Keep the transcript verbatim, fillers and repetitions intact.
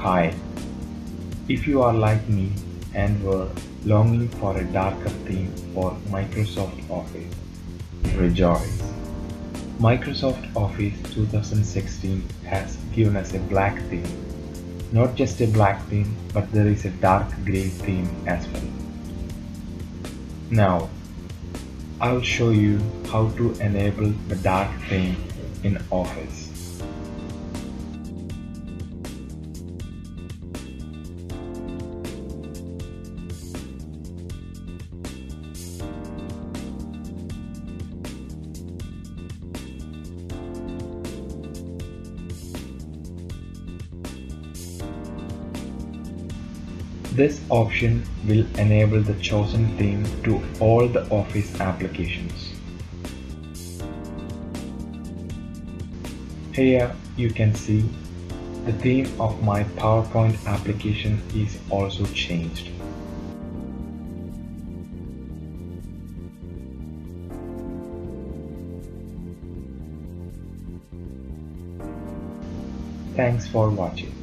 Hi, if you are like me and were longing for a darker theme for Microsoft Office, rejoice! Microsoft Office two thousand sixteen has given us a black theme. Not just a black theme, but there is a dark grey theme as well. Now, I'll show you how to enable the dark theme in Office. This option will enable the chosen theme to all the Office applications. Here you can see the theme of my PowerPoint application is also changed. Thanks for watching.